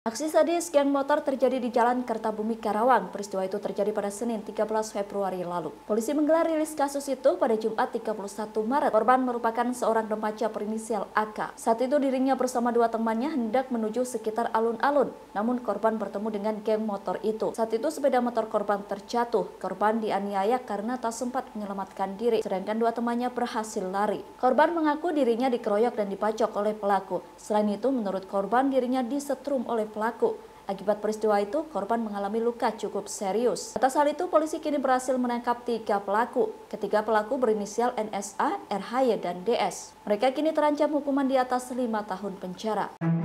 Aksi sadis geng motor terjadi di Jalan Kertabumi, Karawang. Peristiwa itu terjadi pada Senin 13 Februari lalu. Polisi menggelar rilis kasus itu pada Jumat 31 Maret. Korban merupakan seorang remaja berinisial AK. Saat itu dirinya bersama dua temannya hendak menuju sekitar alun-alun. Namun korban bertemu dengan geng motor itu. Saat itu sepeda motor korban terjatuh. Korban dianiaya karena tak sempat menyelamatkan diri. Sedangkan dua temannya berhasil lari. Korban mengaku dirinya dikeroyok dan dibacok oleh pelaku. Selain itu menurut korban dirinya disetrum oleh pelaku. Akibat peristiwa itu, korban mengalami luka cukup serius. Atas hal itu, polisi kini berhasil menangkap 3 pelaku. Ketiga pelaku berinisial NSA, RHY, dan DS. Mereka kini terancam hukuman di atas 5 tahun penjara.